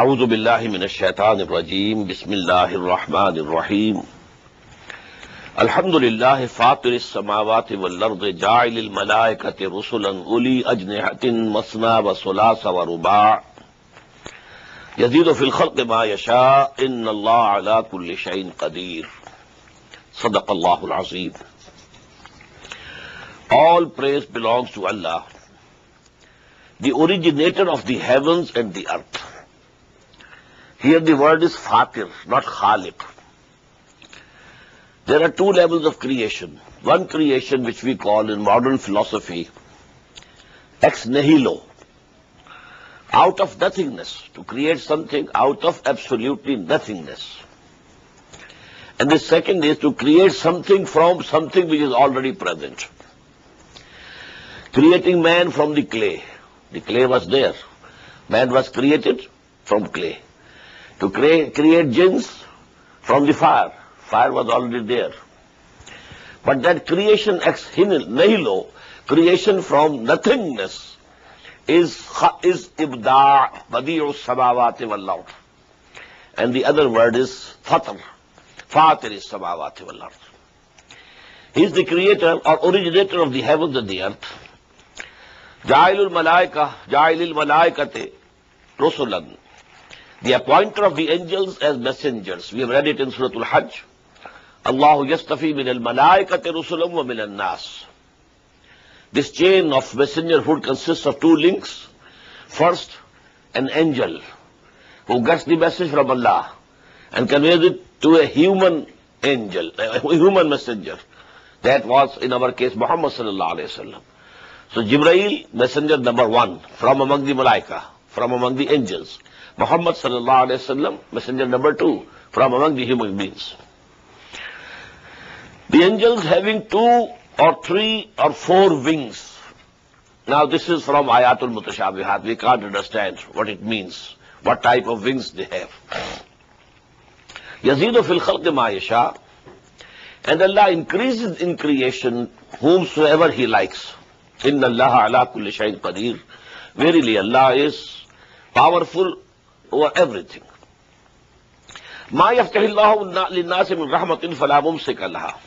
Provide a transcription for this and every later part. أعوذ بالله من الشيطان الرجيم بسم الله الرحمن الرحيم الحمد لله فاطر السماوات والأرض جاعل الملائكة رسلا أولي أجنحة مثنى وثلاث ورباع يزيد في الخلق ما يشاء إن الله على كل شيء قدير صدق الله العظيم. All praise belongs to Allah, the originator of the heavens and the earth. Here the word is Fatir, not Khaliq. There are two levels of creation. One creation which we call in modern philosophy ex nihilo, out of nothingness, to create something out of absolutely nothingness. And the second is to create something from something which is already present. Creating man from the clay. The clay was there. Man was created from clay. To create jinns from the fire. Fire was already there. But that creation ex nihilo, creation from nothingness, is ibda' badi'u samawati wal ard. And the other word is fatir. Fatir is samawati wal ard. He is the creator or originator of the heavens and the earth. Ja'ilul malaikati rusulan. The appointer of the angels as messengers. We have read it in Surah Al Hajj. Allahu yastafi min al malaikati rusulam wa min al nas. This chain of messengerhood consists of two links. First, an angel who gets the message from Allah and conveys it to a human angel, a human messenger. That was, in our case, Muhammad sallallahu alayhi wa sallam. So Jibreel, messenger number one, from among the malaika, from among the angels. Muhammad sallallahu alayhi wa sallam, messenger number two, from among the human beings. The angels having two or three or four wings. Now this is from Ayatul Mutashabihat. We can't understand what it means, what type of wings they have. Yazidu fil khalqi ma yasha. And Allah increases in creation whomsoever He likes. Inna Allah ala kulli shayin qadir. Verily Allah is powerful over everything. Ma yaftahillahu linnasi min rahmatin fala mumsika laha.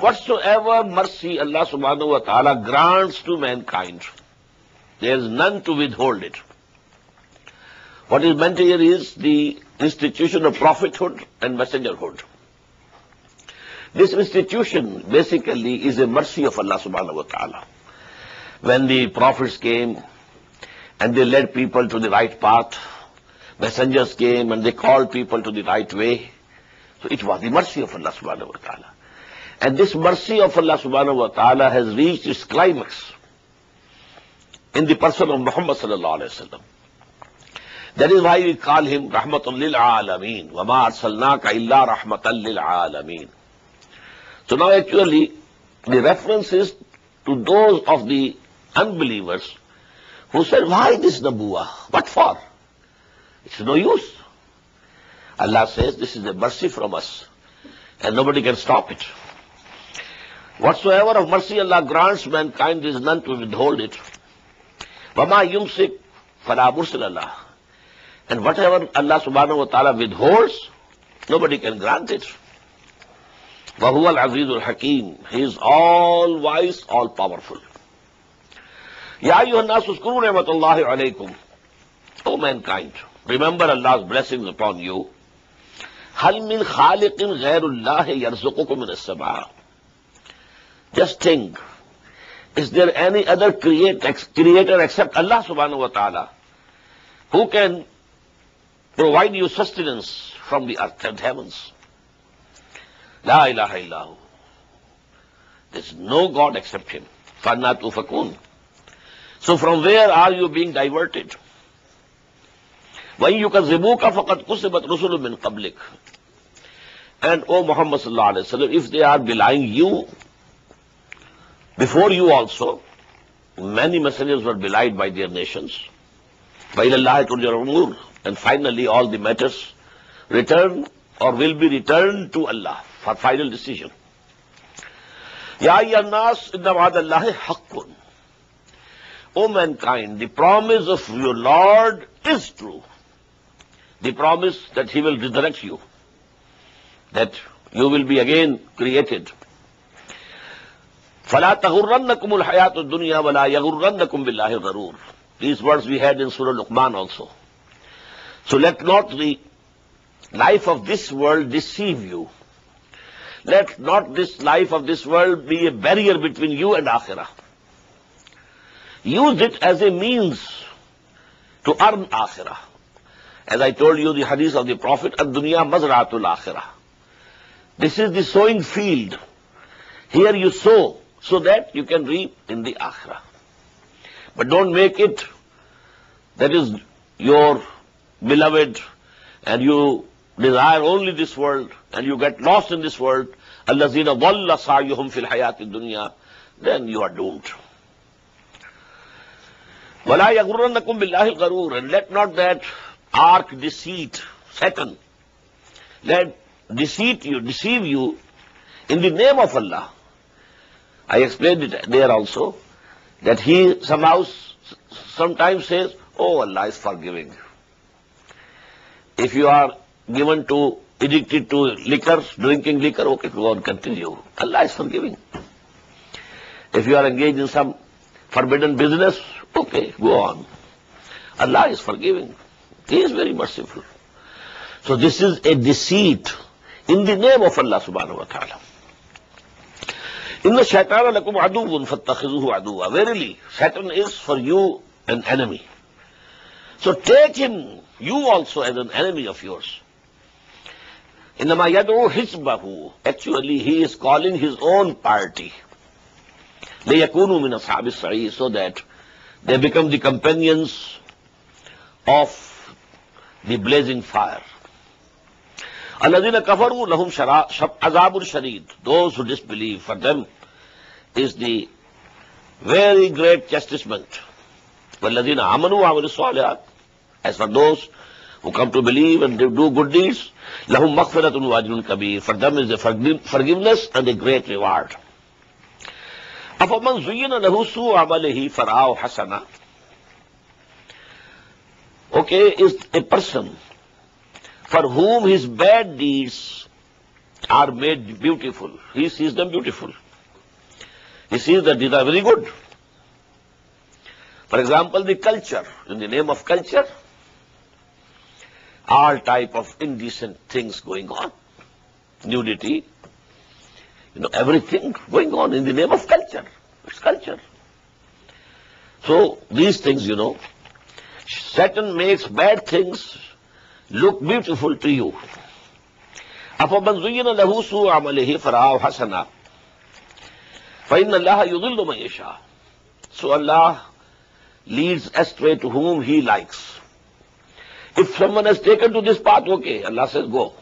Whatsoever mercy Allah subhanahu wa ta'ala grants to mankind, there is none to withhold it. What is meant here is the institution of prophethood and messengerhood. This institution basically is a mercy of Allah subhanahu wa ta'ala. When the prophets came and they led people to the right path, messengers came and they called people to the right way. So it was the mercy of Allah subhanahu wa ta'ala. And this mercy of Allah subhanahu wa ta'ala has reached its climax in the person of Muhammad sallallahu alayhi wa sallam. That is why we call him Rahmatul Lil Alameen. وَمَا أَرْسَلْنَاكَ إِلَّا رَحْمَةً لِلْ عَالَمِينَ. So now actually the reference is to those of the unbelievers who said, why this Nabuwa? What for? It's no use. Allah says this is a mercy from us and nobody can stop it. Whatsoever of mercy Allah grants mankind, there is none to withhold it. وَمَا يُمْسِكْ فَلَا مُرْسِلَ اللَّهِ. And whatever Allah subhanahu wa ta'ala withholds, nobody can grant it. وَهُوَ الْعَزِيزُ الْحَكِيمُ. He is all-wise, all-powerful. يَا أَيُّهَا النَّاسُ اذْكُرُوا نِعْمَةَ اللَّهِ عَلَيْكُمْ. O mankind, remember Allah's blessings upon you. هَلْ مِنْ خَالِقٍ غَيْرُ اللَّهِ يَرْزُقُكُمْ مِنَ السَّمَاءِ. Just think, is there any other creator except Allah subhanahu wa ta'ala who can provide you sustenance from the earth and heavens? La ilaha illahu. There's no God except Him. Fanna tufakun. So from where are you being diverted? When you kazibuka faqad kusibat rusulun min qablik. And O Muhammad sallallahu alayhi wa sallam, if they are belying you, before you also, many messengers were belied by their nations. وَإِلَى اللَّهِ تُرْجَعُ الْأُمُورُ. And finally all the matters return or will be returned to Allah for final decision. يَا أَيُّهَا النَّاسُ إِنَّ وَعْدَ اللَّهِ حَقٌّ. O mankind, the promise of your Lord is true. the promise that he will resurrect you, that you will be again created. فَلَا تَغُرَّنَّكُمُ الْحَيَاةُ الدُّنْيَا وَلَا يَغُرَّنَّكُمْ بِاللَّهِ الْغَرُورِ. These words we had in Surah Luqman also. So let not the life of this world deceive you. Let not this life of this world be a barrier between you and Akhirah. Use it as a means to earn Akhirah. As I told you the hadith of the Prophet, Ad-dunya mazra'atul akhirah. This is the sowing field. Here you sow so that you can reap in the Akhirah. But don't make it that is your beloved and you desire only this world and you get lost in this world. Allazina dhalla sa'yuhum fil hayati dunya. Then you are doomed. وَلَا يَغْرُرَنَّكُمْ بِاللَّهِ الْغَرُورِ. And let not that arch deceit, Satan, let deceive you in the name of Allah. I explained it there also, that he somehow sometimes says, oh, Allah is forgiving. If you are addicted to liquor, drinking liquor, okay, go on, continue. Allah is forgiving. If you are engaged in some forbidden business, okay, go on. Allah is forgiving. He is very merciful. So this is a deceit in the name of Allah subhanahu wa ta'ala. Inna shaytana lakum aduwwun fattakhizuhu aduwwa. Verily, Satan is for you an enemy. So take him, you also, as an enemy of yours. Innama yad'u hizbahu. Actually, he is calling his own party. Layakunu min ashabis sa'ir, so that they become the companions of the blazing fire. Alladhina kafaru lahum azabun shareed. Those who disbelieve, for them is the very great chastisement. Walladhina amanu wa amilu salihat. As for those who come to believe and do good deeds, lahum maghfiratun wa ajrun kabir. For them is the forgiveness and a great reward. Afaman zuyyina lahu su'u amalihi fara'ahu hasana. Okay, is a person for whom his bad deeds are made beautiful. He sees them beautiful. He sees that these are very good. For example, the culture, in the name of culture, all type of indecent things going on. Nudity, everything going on in the name of culture. It's culture. So these things, Satan makes bad things look beautiful to you. أَفَمَنْ زُيِّنَ لَهُ سُوءُ عَمَلِهِ فَرَآهُ حَسَنًا فَإِنَّ اللَّهَ يُضِلُّ مَن يَشَاءُ. So Allah leads astray to whom He likes. If someone has taken to this path, okay, Allah says go.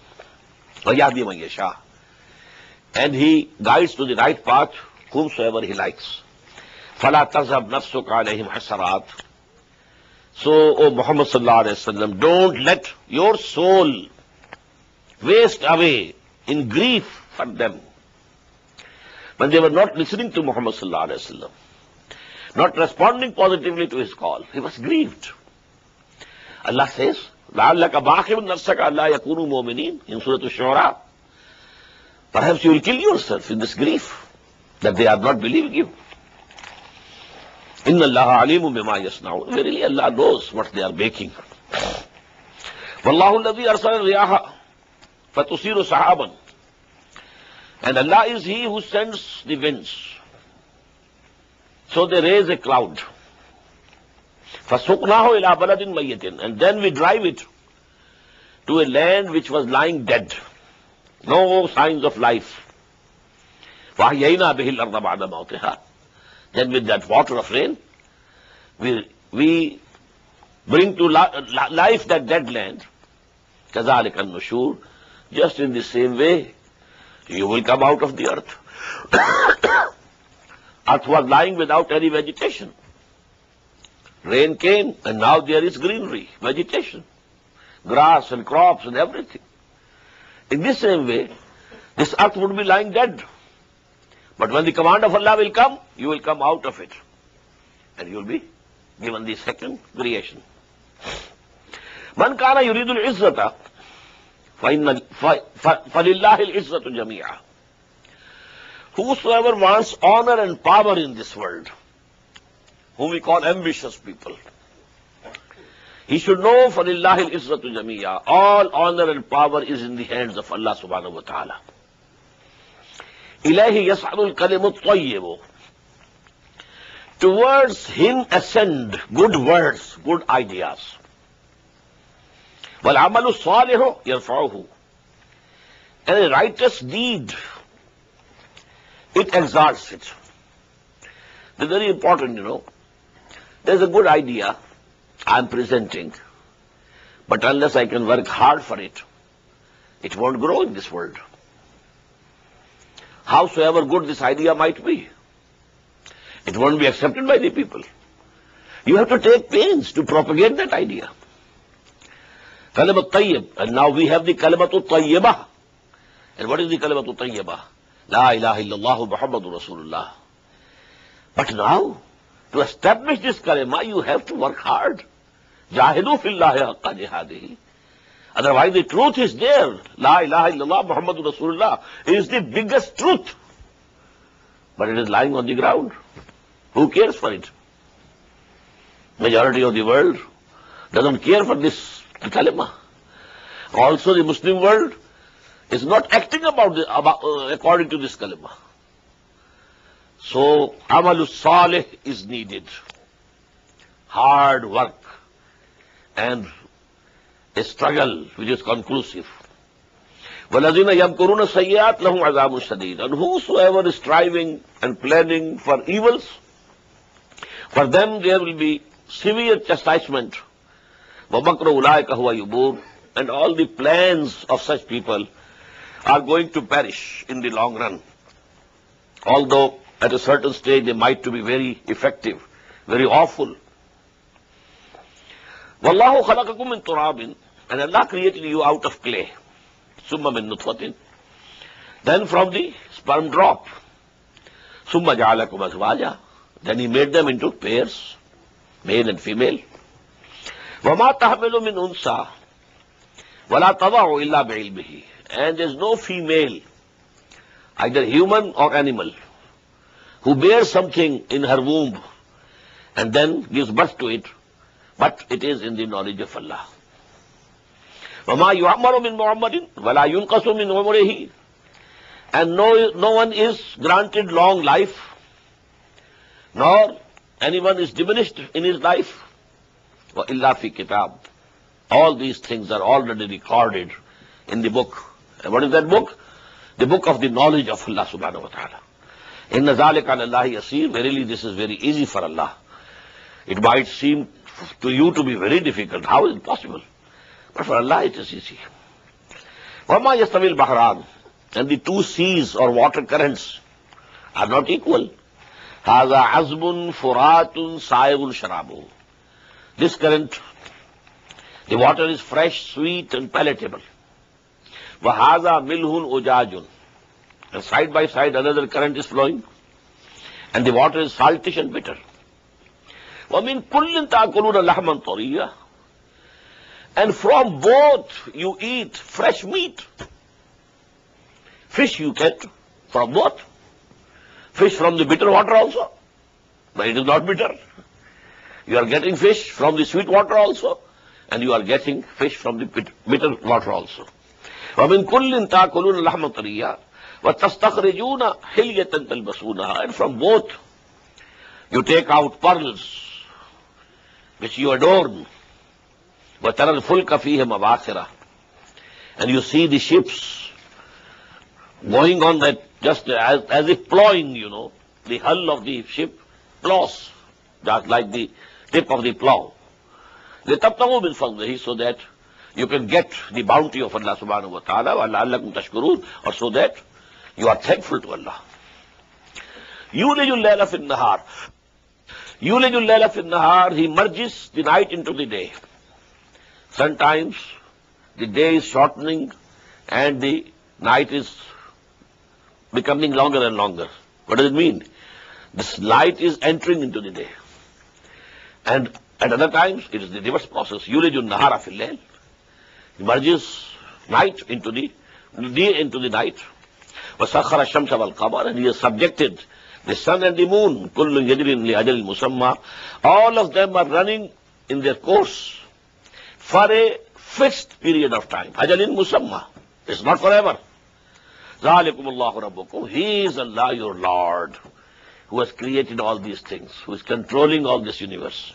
وَيَهْدِي مَن يَشَاءُ. And He guides to the right path whomsoever He likes. فَلَا تَذْهَبْ نَفْسُكَ عَلَيْهِمْ حَسَرَاتٍ. So, O Muhammad sallallahu alayhi wa sallam, don't let your soul waste away in grief for them. When they were not listening to Muhammad sallallahu alayhi wa sallam, not responding positively to his call, he was grieved. Allah says, لَعَلَّكَ بَاخِرٌ نَفْسَكَ عَلَىٰ يَكُونُوا مُؤْمِنِينَ in Suratul Shuara. Perhaps you will kill yourself in this grief that they are not believing you. Inna Allaha alimun bima yasnaun. Verily Allah knows what they are making. Wallahu alladhi arsala riyaha fatusiru sahaban. And Allah is He who sends the winds. So they raise a cloud. Fasuqnahu ila baladin mayyitin. And then we drive it to a land which was lying dead. No signs of life. Wahyayna bihi al-arda ba'da mawtiha. Then with that water of rain, we bring to life that dead land. كَذَلِكَ النُّشُورِ. Just in the same way, you will come out of the earth. Earth was lying without any vegetation. Rain came, and now there is greenery, vegetation, grass and crops and everything. In the same way, this earth would be lying dead. But when the command of Allah will come, you will come out of it. And you will be given the second creation. Man kana yuridul izzata, falillahil izzatu jami'a. Whosoever wants honor and power in this world, whom we call ambitious people, he should know falillahil izzatu jami'a. All honor and power is in the hands of Allah subhanahu wa ta'ala. Ilayhi yas'adul kalimut tayyibu. Towards him ascend good words, good ideas. Wal amalu salihu yarfa'uhu. And a righteous deed, it exalts it. They're very important, you know. There's a good idea I'm presenting, but unless I can work hard for it, it won't grow in this world. Howsoever good this idea might be, it won't be accepted by the people. You have to take pains to propagate that idea. Kalimat tayyib, and now we have the kalimatu tayyibah. And what is the kalimatu tayyibah? La ilaha illallah Muhammadur Rasulullah. But now, to establish this kalima, you have to work hard. Jahidu fillahi haqqa jihadihi. Otherwise the truth is there. La ilaha illallah Muhammadur Rasulullah is the biggest truth. But it is lying on the ground. Who cares for it? Majority of the world doesn't care for this kalima. Also the Muslim world is not acting according to this kalima. So, amalu salih is needed. Hard work and a struggle which is conclusive. وَالَّذِينَ يَمْكُرُونَ سَيِّئَاتٍ لَهُمْ عَذَابٌ شَدِيدٌ. And whosoever is striving and planning for evils, for them there will be severe chastisement. وَمَكْرُ أُولَٰئِكَ هُوَ يُبُورٌ. And all the plans of such people are going to perish in the long run. Although at a certain stage they might to be very effective, very awful. وَاللَّهُ خَلَقَكُم مِّن تُرَابٍ. And Allah created you out of clay. Summa min nutfatin. Then from the sperm drop. Summa ja'alakum azwaja. Then he made them into pairs, male and female. وَمَا تَحْمِلُ مِنْ أُنْثَىٰ وَلَا تَضَعُ إِلَّا بِعِلْمِهِ. And there is no female, either human or animal, who bears something in her womb and then gives birth to it, but it is in the knowledge of Allah. وَمَا يُعَمَّرُ مِن مُعَمَّرٍ وَلَا يُنْقَصُ مِنْ عُمُرِهِ. And no one is granted long life, nor anyone is diminished in his life. وَإِلَّا فِي كِتَابٍ. All these things are already recorded in the book. And what is that book? The book of the knowledge of Allah subhanahu wa ta'ala. Inna zalika ala Allahi yaseer. Verily this is very easy for Allah. It might seem to you to be very difficult. How is it possible? But for Allah it is easy. وَمَا يَسْتَوِي الْبَحْرَانِ. And the two seas or water currents are not equal. هَذَا عَزْبٌ فُرَاتٌ سَائِغٌ شَرَابُهُ. This current, the water is fresh, sweet and palatable. وَهَذَا مِلْهٌ أُجَاجٌ. And side by side another current is flowing, and the water is saltish and bitter. وَمِن كُلٍّ تَأْكُلُونَ لَحْمًا طَرِيًّا. And from both you eat fresh meat. Fish you get from both. Fish from the bitter water also, but it is not bitter. You are getting fish from the sweet water also, and you are getting fish from the bitter water also. وَمِن كُلٍّ تَأْكُلُونَ لَحْمًا طَرِيًّا وَتَسْتَخْرِجُونَ حِلْيَةً تَلْبَسُونَهَا. And from both you take out pearls which you adorn. وَتَرَى الْفُلْكَ فِيهِ مَوَاخِرَ. And you see the ships going on that, just as if plowing, you know. The hull of the ship plows, just like the tip of the plow. لِتَبْتَغُوا مِنْ فَضْلِهِ. So that you can get the bounty of Allah subhanahu wa ta'ala. وَلَعَلَّكُمْ تَشْكُرُونَ. Or so that you are thankful to Allah. يُولِجُ اللَّيْلَ فِي النَّهَارِ. يُولِجُ اللَّيْلَ فِي النَّهَارِ. He merges the night into the day. Sometimes the day is shortening and the night is becoming longer and longer. What does it mean? This light is entering into the day. And At other times, it is the reverse process. Yulijun nahara fil layl. He merges night into the day into the night. Wasakhara shamsa wal qamar, and he has subjected the sun and the moon. Kullun yajrin li ajalin musamma. All of them are running in their course for a fixed period of time. Ajalin musamma. It's not forever. Zalikumullahu rabbukum. He is Allah, your Lord, who has created all these things, who is controlling all this universe.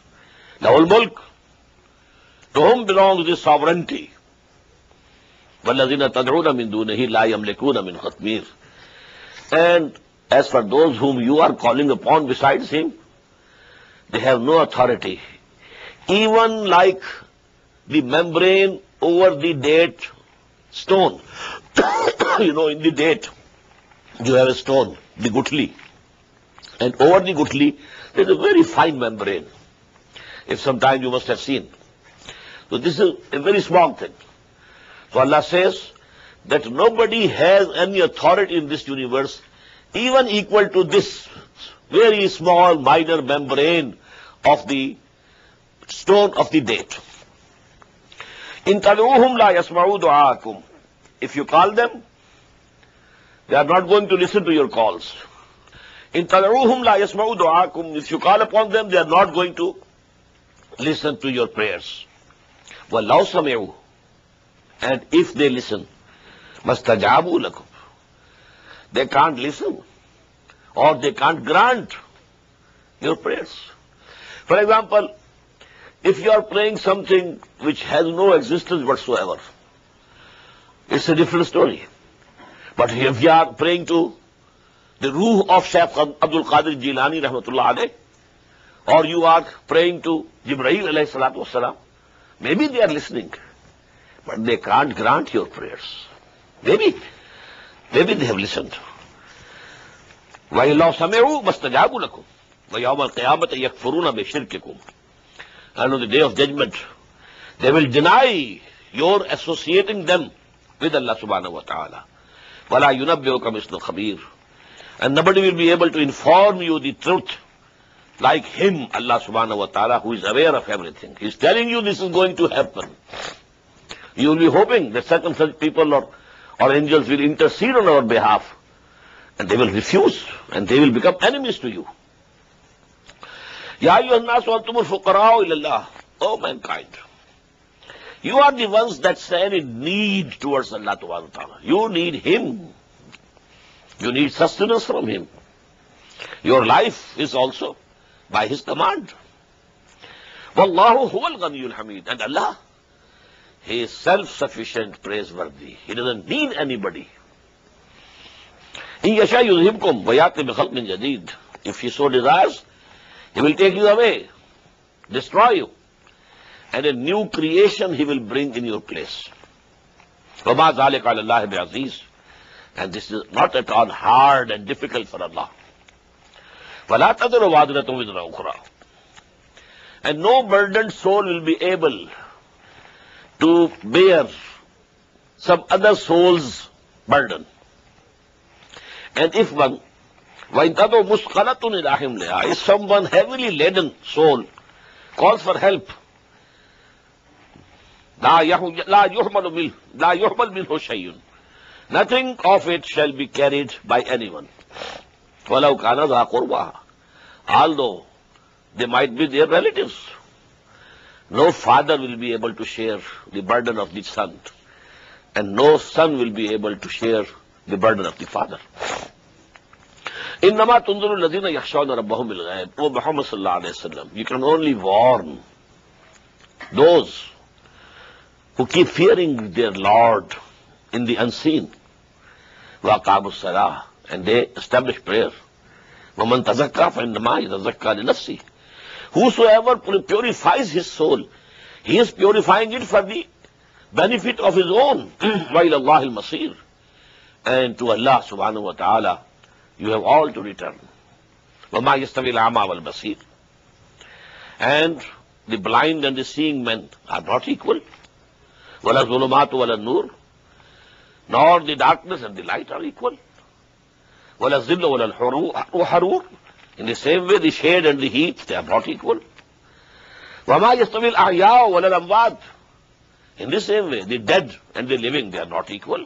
Lahul mulk, to whom belongs the sovereignty. وَالَّذِينَ تَدْعُونَ مِن دُونِهِ لَا يَمْلِكُونَ مِن خَطْمِيرٍ. And as for those whom you are calling upon besides him, they have no authority, even like the membrane over the date stone. You know, in the date, you have a stone, the gutli. And over the gutli, there is a very fine membrane. If sometime you must have seen. So this is a very small thing. So Allah says that nobody has any authority in this universe, even equal to this very small, minor membrane of the stone of the date. In tad'uhum la yasma'u du'aakum. If you call them, they are not going to listen to your calls. In tad'uhum la yasma'u du'aakum. If you call upon them, they are not going to listen to your prayers. وَلَوْ سَمِعُوا. And if they listen, مَسْتَجَابُوا لَكُمْ. They can't listen, or they can't grant your prayers. For example, if you are praying something which has no existence whatsoever, it's a different story. But if you are praying to the Ruh of Shaykh Abdul Qadir Jilani rahmatullah alayh, or you are praying to Jibreel alayhi salatu wasalam, maybe they are listening, but they can't grant your prayers. Maybe they have listened. وَإِلَّا سَمِعُوا مَسْتَجَابُوا لَكُمْ وَيَوْمَ الْقِيَامَةِ يَكْفُرُونَ بِشِرْكِكُمْ. And on the day of judgment, they will deny your associating them with Allah subhanahu wa ta'ala. وَلَا يُنَبِّئُكَ مِثْلُ خَبِيرٍ. And nobody will be able to inform you the truth like him, Allah subhanahu wa ta'ala, who is aware of everything. He's telling you this is going to happen. You will be hoping that such and such people or angels will intercede on our behalf, and they will refuse, and they will become enemies to you. Ya ayyuhan nas antumul fuqara'u ilallah. O mankind, you are the ones that stand in need towards Allah subhanahu wa ta'ala. You need him. You need sustenance from him. Your life is also by his command. Wallahu huwal ghaniyul hamid. And Allah, he is self-sufficient, praiseworthy. He doesn't need anybody. In yasha yuzhibkum wa ya'ti bi khalqin jadid. If he so desires, he will take you away, destroy you, and a new creation he will bring in your place. Wa ma zalika 'ala Allahi bi aziz. And this is not at all hard and difficult for Allah. And no burdened soul will be able to bear some other soul's burden. And if one, if someone heavily laden soul calls for help, nothing of it shall be carried by anyone. Although they might be their relatives, no father will be able to share the burden of the son, and no son will be able to share the burden of the father. Innama tunziru alladhina yakhshawna rabbahum bil ghaib. O Muhammad sallallahu alayhi wa sallam, you can only warn those who keep fearing their Lord in the unseen. Wa aqamu as-salah. And they establish prayer. وَمَنْ تَزَكَّى فَإِنَّمَا يَتَزَكَّى لِنَفْسِهِ. Whosoever purifies his soul, he is purifying it for the benefit of his own. وَإِلَى اللَّهِ الْمَصِيرِ. And to Allah subhanahu wa ta'ala, you have all to return. وَمَا يَسْتَوِي الْأَعْمَى وَالْبَصِيرُ. And the blind and the seeing men are not equal. وَلَا الظُّلُمَاتُ وَلَا النُّورُ. Nor the darkness and the light are equal. In the same way, the shade and the heat, they are not equal. وَمَا يَسْتَوِي الْأَحْيَاءُ وَلَا الْأَمْوَاتُ. In the same way, the dead and the living, they are not equal.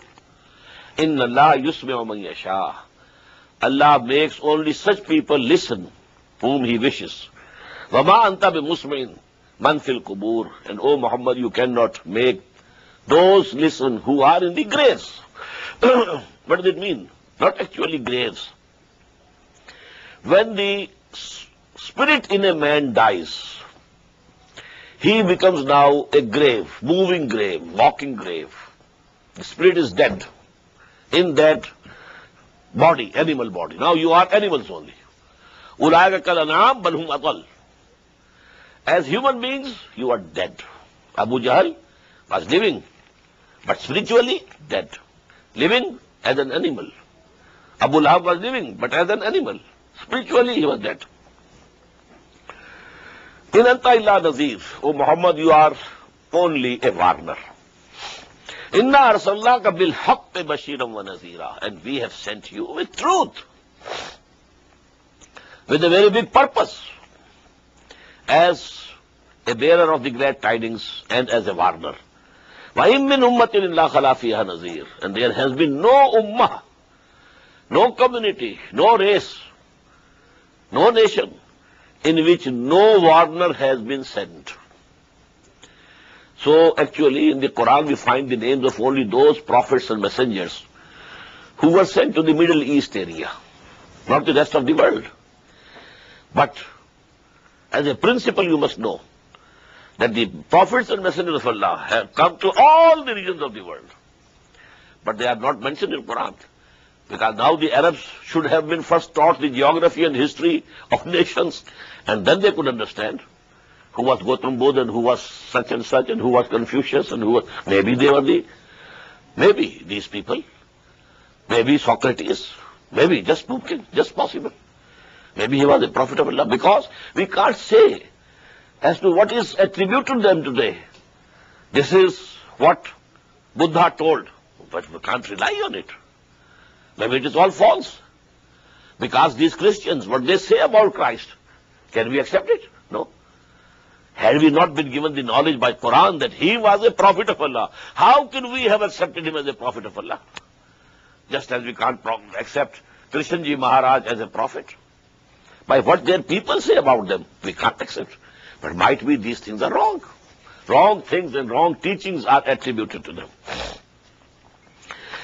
إِنَّ اللَّهَ يُسْمِعُ مَنْ يَشَاءُ. Allah makes only such people listen whom He wishes. وَمَا أَنْتَ بِمُسْمِعٍ مَنْ فِي الْقُبُورِ. And O Muhammad, you cannot make those listen who are in the graves. What does it mean? Not actually graves. When the spirit in a man dies, he becomes now a grave, moving grave, walking grave. The spirit is dead in that body, animal body. Now you are animals only. أُولَٰئِكَ كَالْأَنْعَامِ بَلْ هُمْ أَضَلُّ. As human beings, you are dead. Abu Jahl was living, but spiritually dead. Living as an animal. Abu Lahab was living, but as an animal. Spiritually, he was dead. In anta illa nazir, O Muhammad, you are only a warner. Inna arsalnaka bil haqqi bashiran wa nazira. And we have sent you with truth, with a very big purpose, as a bearer of the great tidings and as a warner. Wa in min ummatin illa khala fiha nazir. And there has been no ummah, no community, no race, no nation, in which no warner has been sent. So actually in the Quran we find the names of only those prophets and messengers who were sent to the Middle East area, not the rest of the world. But as a principle you must know that the prophets and messengers of Allah have come to all the regions of the world. But they are not mentioned in Quran. Because now the Arabs should have been first taught the geography and history of nations, and then they could understand who was Gautam Buddha and who was such and such and who was Confucius and who was... Maybe they were the... Maybe these people. Maybe Socrates. Maybe just mumkin, just possible. Maybe he was a prophet of Allah, because we can't say as to what is attributed to them today. This is what Buddha told, but we can't rely on it. Maybe it is all false, because these Christians, what they say about Christ, can we accept it? No. Had we not been given the knowledge by Quran that he was a prophet of Allah, how can we have accepted him as a prophet of Allah? Just as we can't accept Krishnaji Maharaj as a prophet. By what their people say about them, we can't accept. But might be these things are wrong. Wrong things and wrong teachings are attributed to them.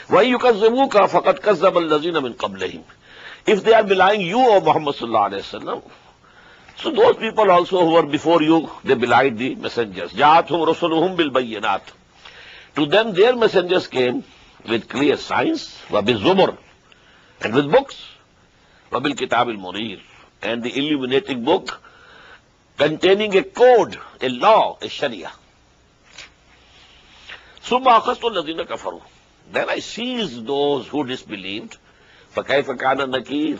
If they are belying you, O Muhammad sallallahu alayhi wa sallam, so those people also who were before you, they belied the messengers. To them their messengers came with clear signs, and with books, and the illuminating book containing a code, a law, a sharia. Then I seized those who disbelieved. فَكَيْفَ كَانَ النَّكِيرُ.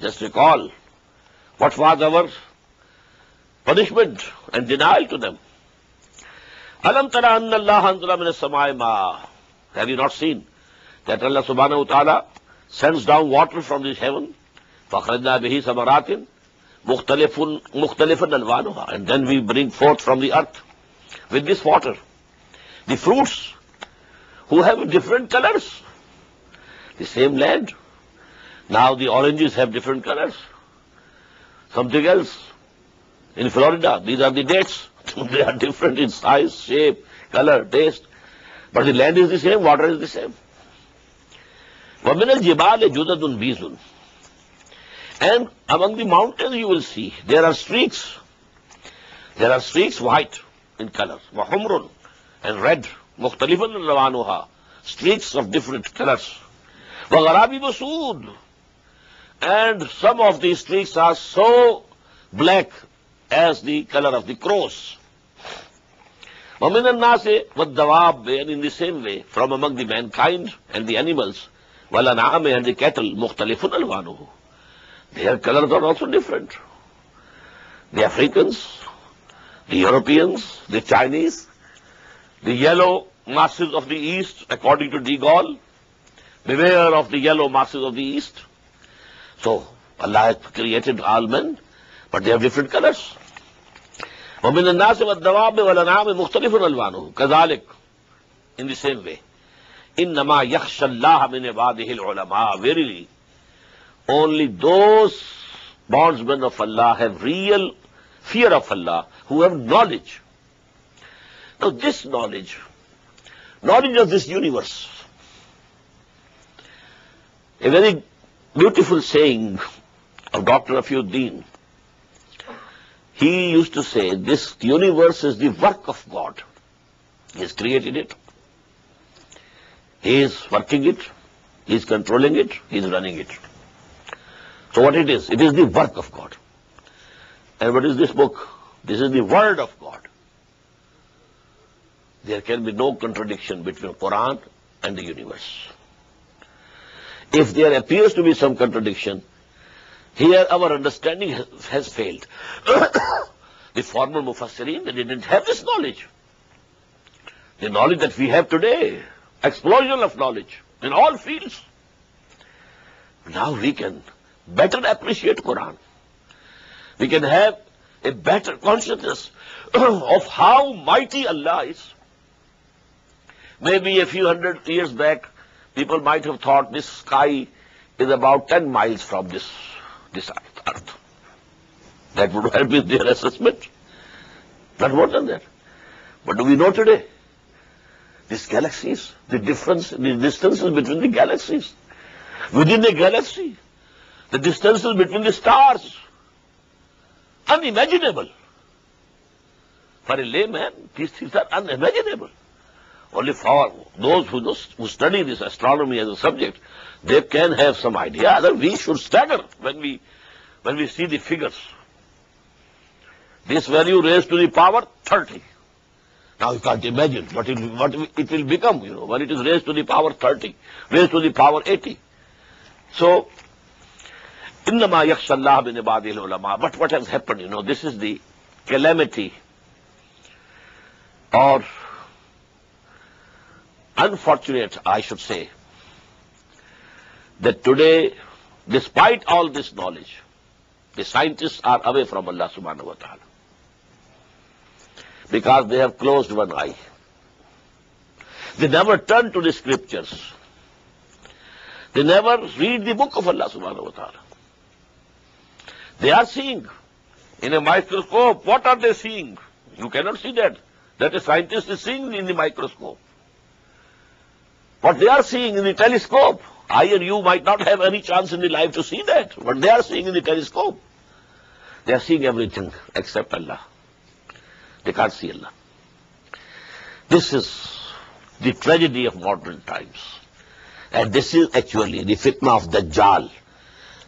Just recall what was our punishment and denial to them. أَلَمْ تَرَ أَنَّ اللَّهَ أَنزَلَ مِنَ السَّمَاءِ مَاءً. Have you not seen that Allah subhanahu wa ta'ala sends down water from this heaven? فَأَخْرَجْنَا بِهِ ثَمَرَاتٍ مُخْتَلِفًا أَلْوَانُهَا. And then we bring forth from the earth with this water the fruits who have different colors. The same land. Now the oranges have different colors. Something else. In Florida, these are the dates. They are different in size, shape, color, taste. But the land is the same, water is the same. وَمِنَ الْجِبَالِ جُدَدٌ بِيزٌ. And among the mountains you will see, there are streaks. There are streaks white in color. وَحُمْرٌ. And red. مختلفاً ألوانها. Streaks of different colors. وغرابي بسود. And some of these streaks are so black as the color of the crows. ومن الناس والدواب. And in the same way, from among the mankind and the animals, والأنعام and the cattle, مختلفاً ألوانه. Their colors are also different. The Africans, the Europeans, the Chinese, the yellow masses of the East, according to De Gaulle, beware of the yellow masses of the East. So Allah has created all men, but they have different colors. وَمِنَ النَّاسِ وَالدَّوَابِ وَالْأَنْعَامِ مُخْتَلِفٌ أَلْوَانُهُ كَذَلِكَ. In the same way, إِنَّمَا يَخْشَى اللَّهَ مِنْ عِبَادِهِ الْعُلَمَاءُ. Verily, only those bondsmen of Allah have real fear of Allah, who have knowledge. Now this knowledge, knowledge of this universe, a very beautiful saying of Dr. Afyuddin. He used to say, this universe is the work of God. He has created it. He is working it. He is controlling it. He is running it. So what it is? It is the work of God. And what is this book? This is the word of God. There can be no contradiction between Quran and the universe. If there appears to be some contradiction, here our understanding has failed. The former Mufassirin, they didn't have this knowledge. The knowledge that we have today, explosion of knowledge in all fields. Now we can better appreciate Quran. We can have a better consciousness of how mighty Allah is. Maybe a few hundred years back, people might have thought this sky is about 10 miles from this earth. That would have been their assessment. Not more than that. But do we know today? These galaxies, the distances between the galaxies, within the galaxy, the distances between the stars, unimaginable. For a layman, these things are unimaginable. Only for those who study this astronomy as a subject, they can have some idea that we should stagger when we see the figures. This value raised to the power 30. Now you can't imagine what it will become, you know, when it is raised to the power 30, raised to the power 80. So, إِنَّمَا يَخْشَى اللَّهَ مِنْ عِبَادِهِ الْعُلَمَاءُ. But what has happened, you know, this is the calamity or unfortunate, I should say, that today, despite all this knowledge, the scientists are away from Allah subhanahu wa ta'ala, because they have closed one eye. They never turn to the scriptures. They never read the book of Allah subhanahu wa ta'ala. They are seeing in a microscope. What are they seeing? You cannot see that a scientist is seeing in the microscope. What they are seeing in the telescope, I and you might not have any chance in the life to see that. What they are seeing in the telescope, they are seeing everything except Allah. They can't see Allah. This is the tragedy of modern times. And this is actually the fitna of Dajjal.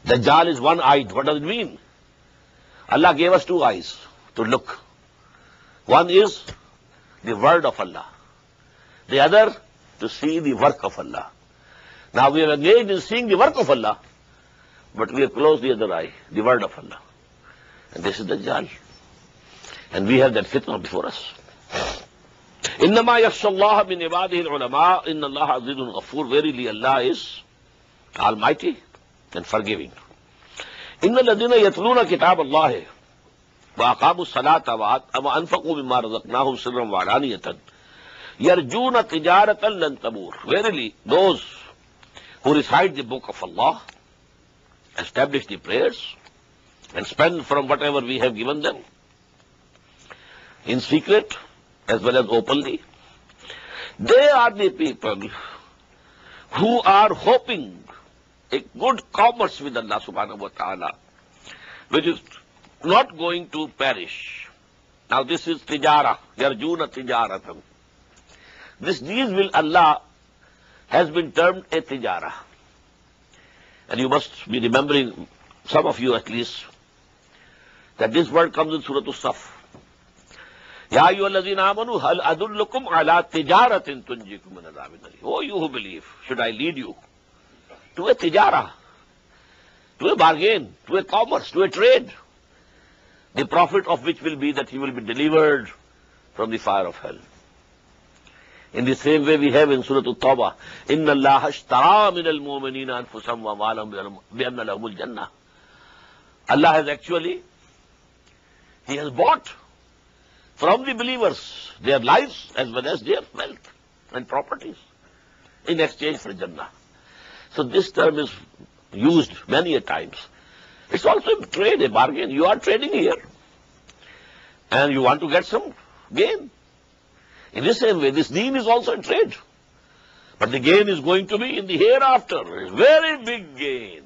Dajjal is one-eyed. What does it mean? Allah gave us two eyes to look. One is the word of Allah. The other, to see the work of Allah. Now we are engaged in seeing the work of Allah, but we have closed the other eye, the word of Allah. And this is Dajjal. And we have that fitna before us. إِنَّمَا يَخْشَى اللَّهَ مِنْ عِبَادِهِ الْعُلَمَاءُ إِنَّ اللَّهَ عَزِيزٌ غَفُورٌ. Verily Allah is almighty and forgiving. إِنَّ الَّذِينَ يَتْلُونَ كِتَابَ اللَّهِ وَأَقَامُوا الصَّلَاةَ وَأَنْفَقُوا مِمَّا رَزَقْنَاهُمْ سِرًّا وَعَلَانِيَةً يَرْجُونَ تِجَارَةً لَنْ تَبُورَ. Verily, those who recite the book of Allah, establish the prayers, and spend from whatever we have given them, in secret as well as openly, they are the people who are hoping a good commerce with Allah subhanahu wa ta'ala, which is not going to perish. Now this is tijara, yarjuna tijaratam. These will Allah has been termed a tijara. And you must be remembering, some of you at least, that this word comes in Suratul Saf. Ya ayyuhallazina amanu hal adullukum ala tijaratin tunjikum min adhabin alim. Oh, you who believe, should I lead you to a tijara, to a bargain, to a commerce, to a trade, the profit of which will be that he will be delivered from the fire of hell. In the same way we have in Surah At-Tawbah, إِنَّ اللَّهَ اشْتَرَى مِنَ الْمُؤْمِنِينَ أَنفُسَهُمْ وَأَمْوَالَهُمْ بِأَنَّ لَهُمُ الْجَنَّةَ. Allah has actually, he has bought from the believers, their lives as well as their wealth and properties in exchange for Jannah. So this term is used many a times. It's also a trade, a bargain. You are trading here and you want to get some gain. In the same way, this deen is also a trade. But the gain is going to be in the hereafter, a very big gain,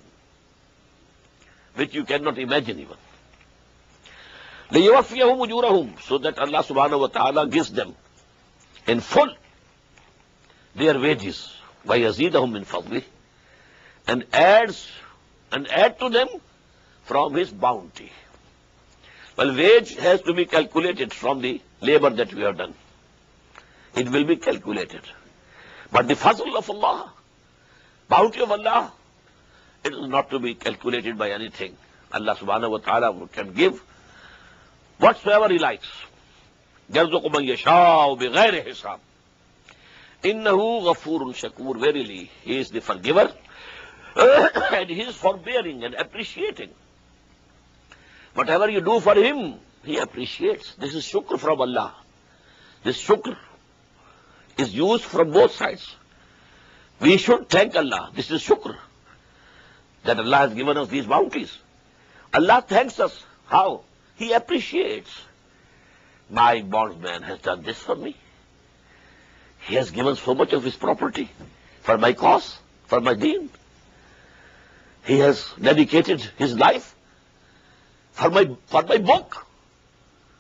which you cannot imagine even. لِيَوَفِّيَهُمْ أُجُورَهُمْ, so that Allah subhanahu wa ta'ala gives them in full their wages, وَيَزِيدَهُمْ مِنْ فَضْلِهِ, and add to them from his bounty. Well, wage has to be calculated from the labor that we have done. It will be calculated. But the fazl of Allah, bounty of Allah, it is not to be calculated by anything. Allah subhanahu wa ta'ala can give whatsoever he likes. يَرْزُقُ مَنْ يَشَاءُ بِغَيْرِ حِسَابٍ إِنَّهُ غَفُورٌ شَكُورٌ. Verily, he is the forgiver and he is forbearing and appreciating. Whatever you do for him, he appreciates. This is shukr from Allah. This shukr is used from both sides. We should thank Allah. This is shukr, that Allah has given us these bounties. Allah thanks us. How? He appreciates. My bondman has done this for me. He has given so much of his property for my cause, for my deen. He has dedicated his life for my book.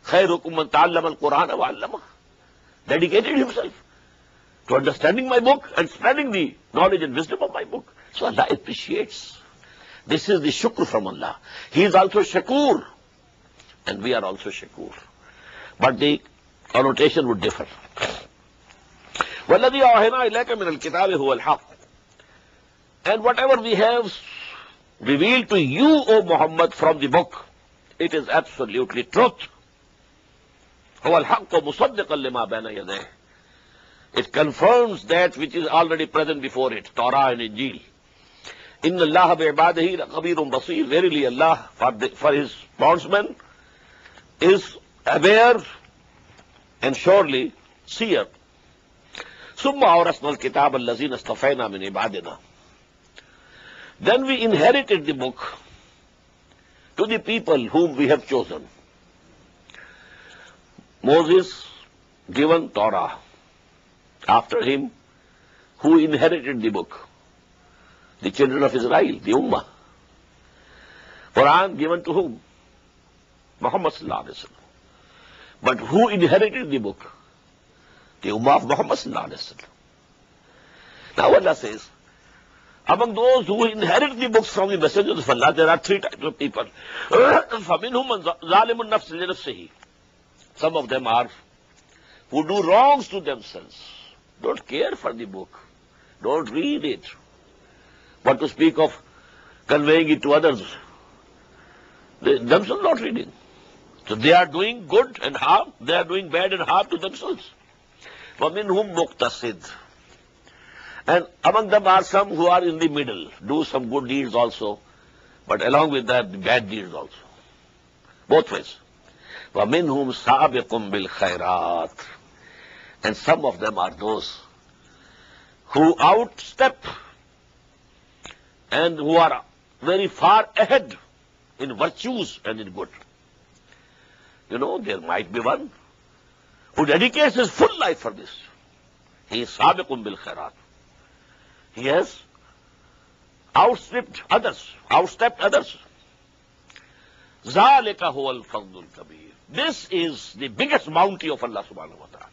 خَيْرُكُمْ مَنْ تَعَلَّمَ الْقُرْآنَ وَعَلَّمَهُ. Dedicated himself to understanding my book and spreading the knowledge and wisdom of my book. So Allah appreciates. This is the shukr from Allah. He is also shakur, and we are also shakur. But the connotation would differ. وَالَّذِي أَوْحَيْنَا إِلَيْكَ مِنَ الْكِتَابِ هُوَ الْحَقِّ. And whatever we have revealed to you, O Muhammad, from the book, it is absolutely truth. هُوَ الْحَقُّ مُصَدِّقًا لِمَا بَيْنَ يَدَيْهِ. It confirms that which is already present before it, Torah and Injil. إِنَّ اللَّهَ بِعْبَادِهِ لَقَبِيرٌ بَصِيرٌ. Verily Allah, for his bondsmen, is aware and surely seer. ثُمَّ أَوْرَثْنَا الْكِتَابَ الَّذِينَ اصْطَفَيْنَا مِنْ عِبَادِنَا. Then we inherited the book to the people whom we have chosen. Moses given Torah. After him, who inherited the book? The children of Israel, the Ummah. Quran given to whom? Muhammad sallallahu alaihi wasallam. But who inherited the book? The Ummah of Muhammad sallallahu alaihi wasallam. Now Allah says, among those who inherit the books from the messengers of Allah, there are three types of people. Some of them are who do wrongs to themselves. Don't care for the book. Don't read it. What to speak of conveying it to others? They themselves not reading. So they are doing good and harm. They are doing bad and harm to themselves. وَمِنْهُمْ مُقْتَصِدٌ. And among them are some who are in the middle, do some good deeds also, but along with that, bad deeds also. Both ways. وَمِنْهُمْ سَابِقٌ بِالْخَيْرَاتِ. And some of them are those who outstep and who are very far ahead in virtues and in good. You know, there might be one who dedicates his full life for this. He is سَابِقٌ بِالْخَيْرَاتِ. He has outstepped others. ذَلِكَ هُوَ الْفَضْلُ الْكَبِيرُ. This is the biggest bounty of Allah subhanahu wa ta'ala.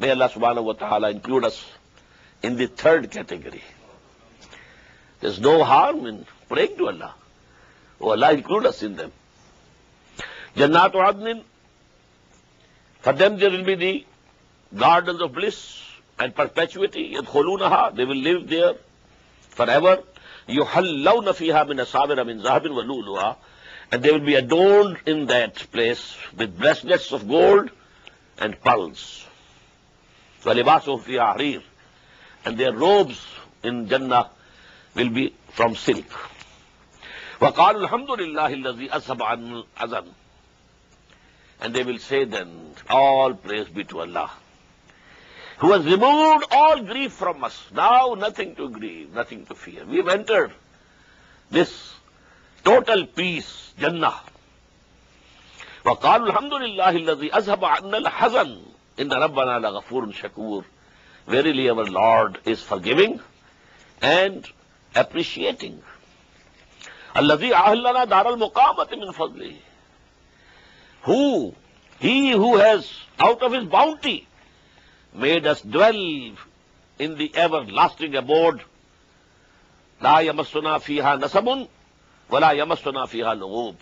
May Allah subhanahu wa ta'ala include us in the third category. There's no harm in praying to Allah. Oh Allah, include us in them. Jannatu Adnin, for them there will be the gardens of bliss and perpetuity. Yadkhulunaha, they will live there forever. Yuhallawna fiha min asawira min zahabin wa lu'luha. And they will be adorned in that place with bracelets of gold and pearls. وَلِبَاسُهُمْ فِيهَا حَرِيرٌ. And their robes in Jannah will be from silk. وَقَالُوا الْحَمْدُ لِلَّهِ الَّذِي أَذْهَبَ عَنِ الْأَذَى. And they will say then, all praise be to Allah, who has removed all grief from us. Now nothing to grieve, nothing to fear. We have entered this total peace, Jannah. وَقَالُوا الْحَمْدُ لِلَّهِ الَّذِي أَذْهَبَ عَنَّا الْحَزَنَ إِنَّ رَبَّنَا لَغَفُورٌ شَكُورٌ. Verily our Lord is forgiving and appreciating. الَّذِي أَهْلَنَا دَارَ الْمُقَامَةِ مِنْ فَضْلِهِ. He who has, out of his bounty, made us dwell in the everlasting abode. لَا يَمَسُّنَا فِيهَا نَسَبٌ وَلَا يَمَسُّنَا فِيهَا لُغُوبٌ.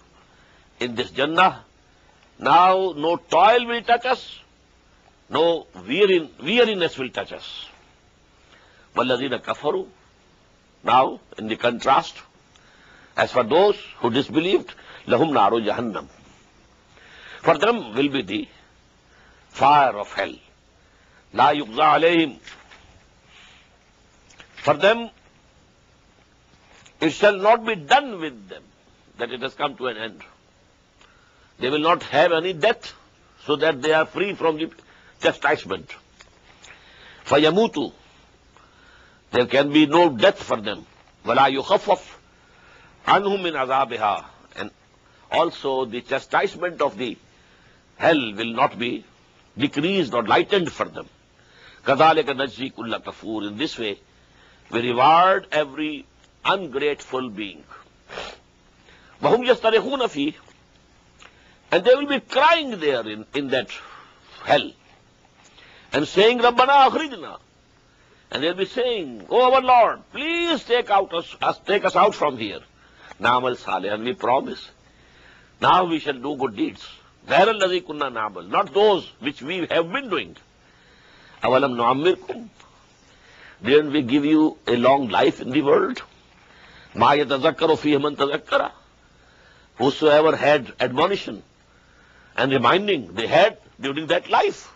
In this Jannah, now no toil will touch us, no weariness will touch us. وَالَّذِينَ كَفَرُوا. Now, in the contrast, as for those who disbelieved, لَهُمْ نَارُ جَهَنَّمْ. For them will be the fire of hell. لَا يُقْضَى عَلَيْهِمْ. For them, it shall not be done with them, that it has come to an end. They will not have any death, so that they are free from the chastisement. فَيَمُوتُ. There can be no death for them. وَلَا يُخَفَّفْ عَنْهُمْ مِنْ عَذَابِهَا. And also the chastisement of the hell will not be decreased or lightened for them. كَذَلِكَ نَجْزِي كُلَّ كَفُورٍ. In this way, we reward every ungrateful being. وَهُمْ يَسْتَرِخُونَ فِيهِ. And they will be crying there in that hell and saying, رَبَّنَا أَخْرِجْنَا. And they'll be saying, oh our Lord, please take us out from here. Na'mal salih, and we promise. Now we shall do good deeds. غَيْرَ الَّذِي كُنَّا نَعْمَلْ. Not those which we have been doing. أَوَلَمْ نُعَمِّرْكُمْ. Didn't we give you a long life in the world? مَا يَتَذَكَّرُ فِيهِ مَنْ تَذَكَّرَ. Whosoever had admonition and reminding they had during that life.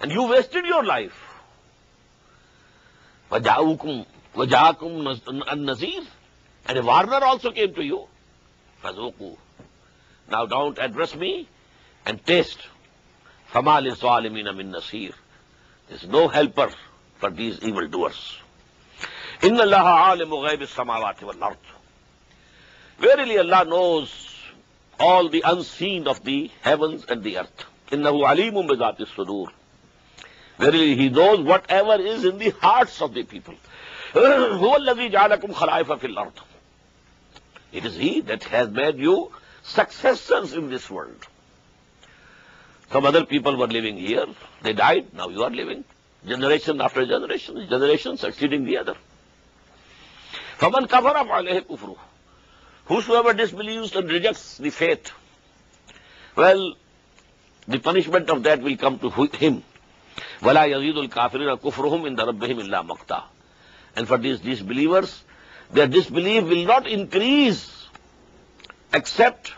And you wasted your life. وَجَاءَكُمْ النَّذِيرُ. And a warner also came to you. فَذُوقُوا. Now don't address me and taste. فَمَا لِلظَّالِمِينَ مِنْ نَصِيرٍ. There's no helper for these evildoers. إِنَّ اللَّهَ عَالِمُ غَيْبِ السَّمَاوَاتِ وَالْأَرْضِ. Verily Allah knows all the unseen of the heavens and the earth. إِنَّهُ عَلِيمٌ بِذَاتِ الصُّدُورِ. Verily He knows whatever is in the hearts of the people. هُوَ الَّذِي جَعَلَكُمْ خَلَائِفَ فِي الْأَرْضِ. It is He that has made you successors in this world. Some other people were living here. They died. Now you are living. Generation after generation. Generation succeeding the other. فَمَنْ كَفَرَ فَعَلَيْهِ كُفْرُهُ. Whosoever disbelieves and rejects the faith, well, the punishment of that will come to him. وَلَا يَزِيدُ الْكَافِرِينَ كُفْرُهُمْ إِنْدَ رَبِّهِمْ إِلَّا مَقْتًا. And for these disbelievers, their disbelief will not increase except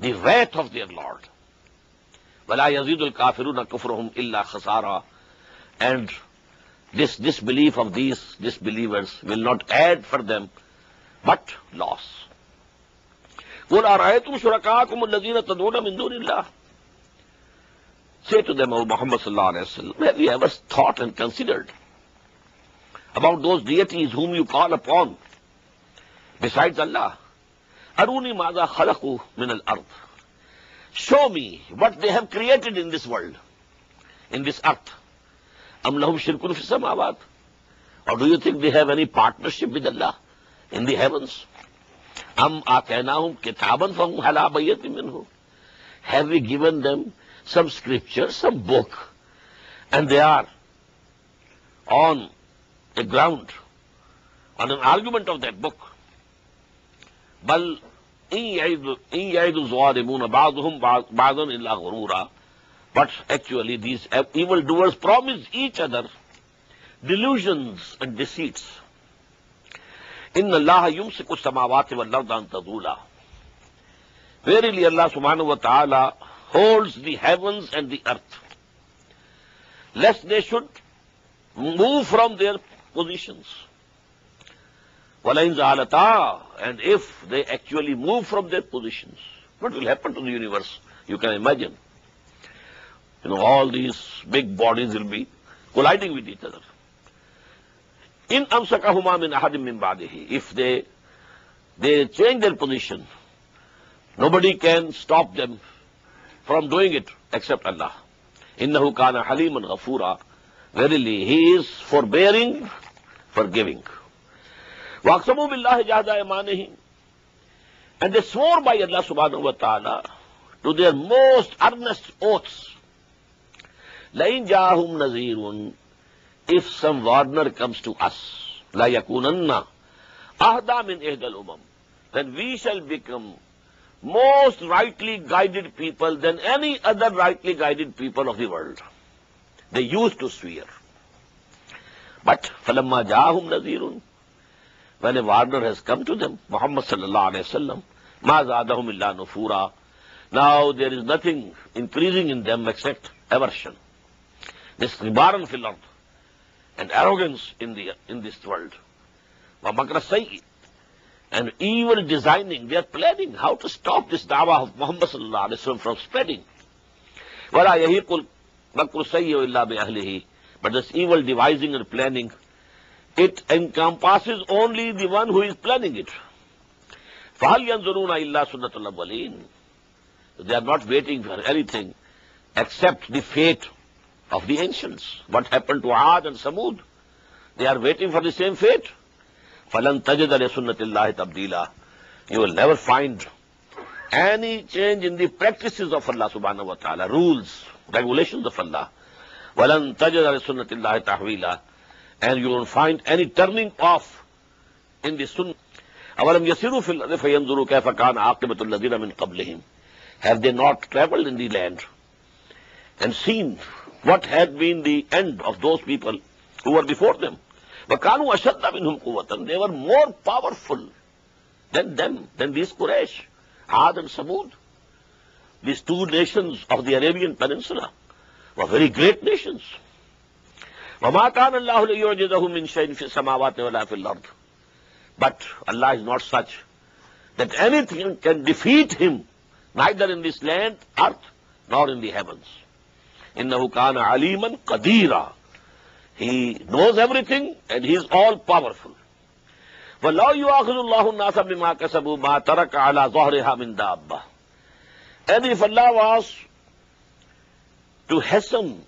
the wrath of their Lord. وَلَا يَزِيدُ الْكَافِرُونَ كُفْرُهُمْ إِلَّا خَسَارًا. And this disbelief of these disbelievers will not add for them but loss. قُلْ أَرَأَيْتُمْ شُرَكَاءَكُمُ الَّذِينَ تَدْعُونَ مِن دُونِ اللَّهِ. Say to them, O Muhammad sallallahu alayhi wa sallam, have you ever thought and considered about those deities whom you call upon besides Allah? أَرُونِي مَاذَا خَلَقُوا مِنَ الْأَرْضِ. Show me what they have created in this world, in this earth. أَمْ لَهُمْ شِرْكٌ فِي السَّمَاوَاتِ. Or do you think they have any partnership with Allah in the heavens? أَمْ آتَيْنَاهُمْ كِتَابًا فَهُمْ عَلَىٰ بَيِّنَةٍ مِّنْهُ. Have we given them some scripture, some book, and they are on the ground, on an argument of that book. بَلْ إِنْ يَعِدُ الظَّالِمُونَ بَعْضُهُمْ بَعْضًا إِلَّا غُرُورًا. But actually these evildoers promise each other delusions and deceits. إِنَّ اللَّهَ يُمْسِكُ السَّمَاوَاتِ وَالْأَرْضَ أَن تَزُولَا. Verily Allah subhanahu wa ta'ala holds the heavens and the earth, lest they should move from their positions. وَلَئِنْ زَالَتَا. And if they actually move from their positions, what will happen to the universe? You can imagine. You know, all these big bodies will be colliding with each other. In amsakahuma min ahadim min ba'dihi, if they change their position, nobody can stop them from doing it except Allah. Innahu kana haliman ghafura. Verily, He is forbearing, forgiving. Waqsamu billahi jahda aymanihim. And they swore by Allah subhanahu wa ta'ala to their most earnest oaths. La in ja'ahum nazirun. If some warner comes to us, la yakunanna ahda min ihdal umam, then we shall become most rightly guided people than any other rightly guided people of the world. They used to swear. But falamma ja'ahum nazirun, when a warner has come to them, Muhammad sallallahu alayhi wasallam, ma zadahum illa nufura. Now there is nothing increasing in them except aversion. This ribaran fil ard, and arrogance in this world. Wa makra sayyi, and evil designing. They are planning how to stop this da'wah of Muhammad sallallahu alaihi wasallam from spreading. Wala yahiqul makru sayyi illa bi ahlihi. But this evil devising and planning, it encompasses only the one who is planning it. Fahal yanzuruna illa sunnatul awwalin. They are not waiting for anything except the fate of the ancients. What happened to Ad and Samud? They are waiting for the same fate. فَلَنْ تَجِدَ لِسُنَّةِ اللَّهِ تَبْدِيلًا. You will never find any change in the practices of Allah subhanahu wa ta'ala, rules, regulations of Allah. وَلَنْ تَجِدَ لِسُنَّةِ اللَّهِ تَحْوِيلًا. And you won't find any turning off in the sunnah. أَوَلَمْ يَسِيرُوا فِي الْأَرْضِ فَيَنْظُرُوا كَيْفَ كَانَ عَاقِبَةُ الَّذِينَ مِنْ قَبْلِهِمْ. Have they not travelled in the land and seen what had been the end of those people who were before them? وَكَانُوا أَشَدَّ مِنْهُمْ قُوَّةً. They were more powerful than them, than these Quraysh, Ad and Samud. These two nations of the Arabian Peninsula were very great nations. وَمَا كَانَ اللَّهُ لِيُعْجِزَهُ مِنْ شَيْءٍ فِي السَّمَاوَاتِ وَلَا فِي الْأَرْضِ. But Allah is not such that anything can defeat Him, neither in this land, earth, nor in the heavens. إِنَّهُ كَانَ عَلِيمًا قَدِيرًا. He knows everything and He is all-powerful. وَلَوْ يُؤَاخِذُ اللَّهُ النَّاسَ بِمَا كَسَبُوا مَا تَرَكَ عَلَى ظَهْرِهَا مِنْ دَابَّةٍ. And if Allah was to hasten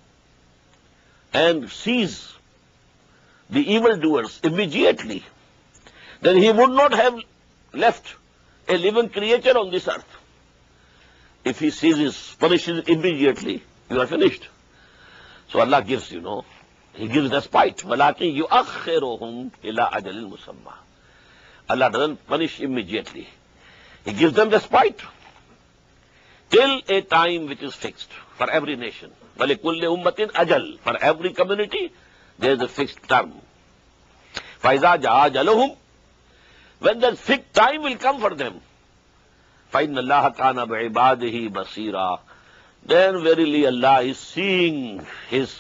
and seize the evildoers immediately, then He would not have left a living creature on this earth. If He seizes, punishes immediately, you are finished. So Allah gives, you know, He gives respite. وَلَكِنْ يُؤَخِّرُهُمْ إِلَىٰ أَجَلٍ مُسَمَّى. Allah doesn't punish immediately. He gives them respite till a time which is fixed for every nation. وَلِكُلِّ أُمَّةٍ أَجَلٍ. For every community, there is a fixed term. فَإِذَا جَاءَ أَجَلُهُمْ. When that fixed time will come for them, فَإِنَّ اللَّهَ كَانَ بِعِبَادِهِ بَصِيرًا. Then verily Allah is seeing His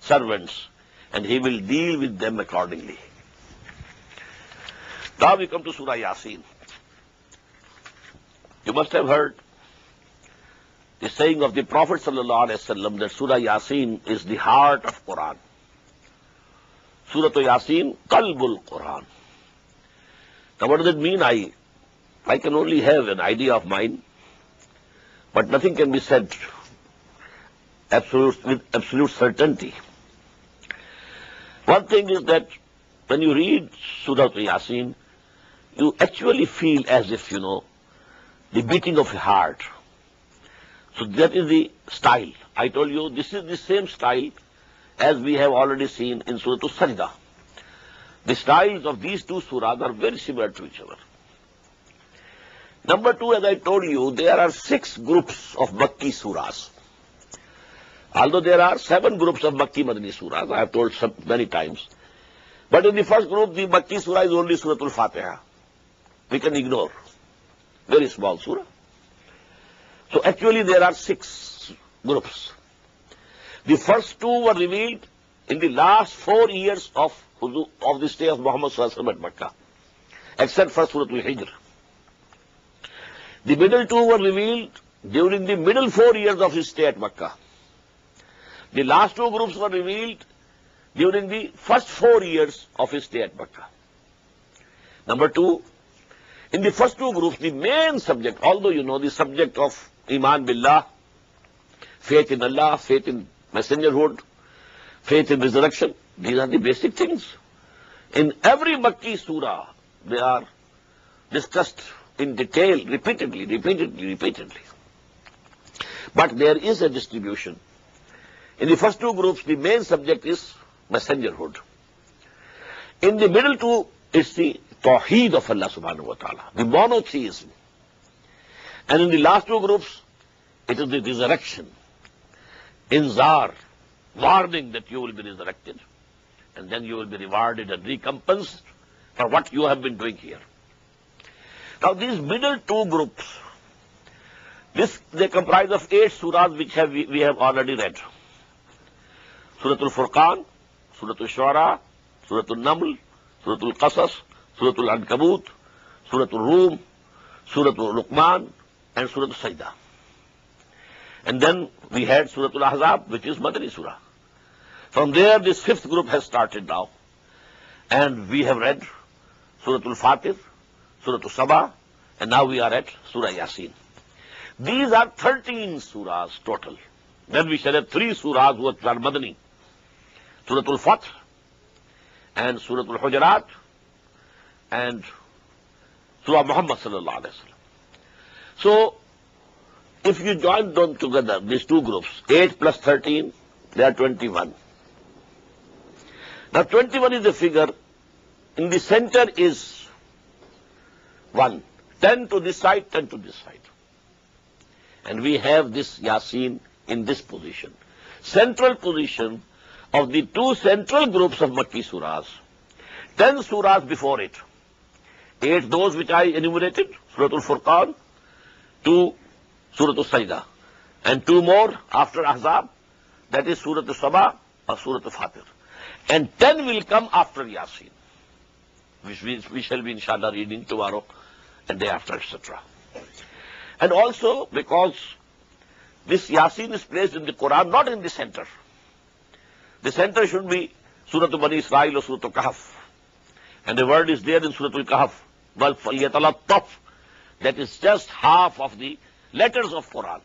servants, and He will deal with them accordingly. Now we come to Surah Yasin. You must have heard the saying of the Prophet sallallahu alaihi wasallam that Surah Yasin is the heart of Quran. Surah Yasin, Qalbul Quran. Now what does it mean? I can only have an idea of mine, but nothing can be said with absolute certainty. One thing is that when you read Surah Yasin, you actually feel as if, you know, the beating of a heart. So that is the style. I told you this is the same style as we have already seen in Surah Sajda. The styles of these two surahs are very similar to each other. Number two, as I told you, there are 6 groups of Makki surahs. Although there are 7 groups of Makki Madani surahs, I have told many times. But in the first group, the Makki surah is only Suratul Fatiha. We can ignore. Very small surah. So actually there are 6 groups. The first 2 were revealed in the last 4 years of the stay of Muhammad Sallallahu Alaihi Wasallam at Makkah, except for Suratul Hijr. The middle 2 were revealed during the middle 4 years of his stay at Makkah. The last two groups were revealed during the first 4 years of his stay at Makkah. Number two, in the first two groups, the main subject, although you know the subject of Iman Billah, faith in Allah, faith in messengerhood, faith in resurrection, these are the basic things. In every Makki surah, they are discussed in detail, repeatedly. But there is a distribution. In the first two groups, the main subject is messengerhood. In the middle two, it's the Tawheed of Allah subhanahu wa ta'ala, the monotheism. And in the last two groups, it is the resurrection, inzar, warning that you will be resurrected, and then you will be rewarded and recompensed for what you have been doing here. Now these middle two groups, they comprise of 8 surahs which we have already read. Suratul Furqan, Suratul Shuara, Suratul Naml, Suratul Qasas, Suratul Ankabut, Suratul Rum, Suratul Luqman, and Suratul Sajda. And then we had Suratul Ahzab, which is Madani surah. From there, this 5th group has started now. And we have read Suratul Fatir, Suratul Saba, and now we are at Surah Yasin. These are 13 surahs total. Then we shall have 3 surahs which are Madani. Suratul Fatir, and Suratul Hujarat, and Surah Muhammad sallallahu alayhi wasallam. So, if you join them together, these two groups, 8 plus 13, they are 21. Now 21 is the figure, in the center is 1. 10 to this side, 10 to this side. And we have this Yasin in this position. Central position of the 2 central groups of Makki surahs. 10 surahs before it. 8 those which I enumerated, Suratul Furqan, 2 Suratul Sayda, and 2 more after Ahzab, that is Suratul Saba or Suratul Fatir. And 10 will come after Yasin, which we shall be inshallah reading tomorrow and day after, etc. And also because this Yasin is placed in the Quran, not in the center. The center should be Suratul Bani Israel or Suratul Kahf. And the word is there in Suratul Kahf, وَالْفَلْيَتَلَطَّفْ. That is just half of the letters of Quran.